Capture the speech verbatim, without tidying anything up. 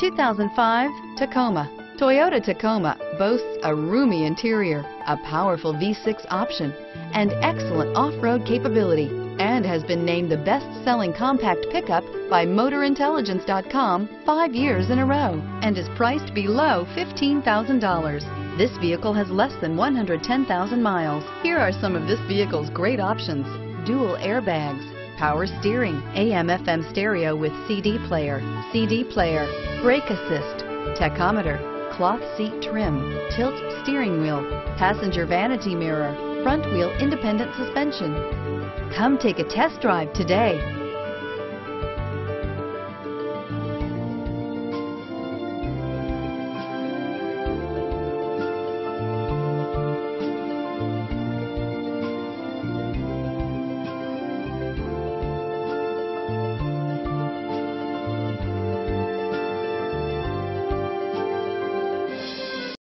two thousand five Tacoma. Toyota Tacoma boasts a roomy interior, a powerful V six option, and excellent off-road capability, and has been named the best-selling compact pickup by Motor Intelligence dot com five years in a row, and is priced below fifteen thousand dollars. This vehicle has less than one hundred ten thousand miles. Here are some of this vehicle's great options: dual airbags, power steering, A M F M stereo with C D player, C D player, brake assist, tachometer, cloth seat trim, tilt steering wheel, passenger vanity mirror, front wheel independent suspension. Come take a test drive today.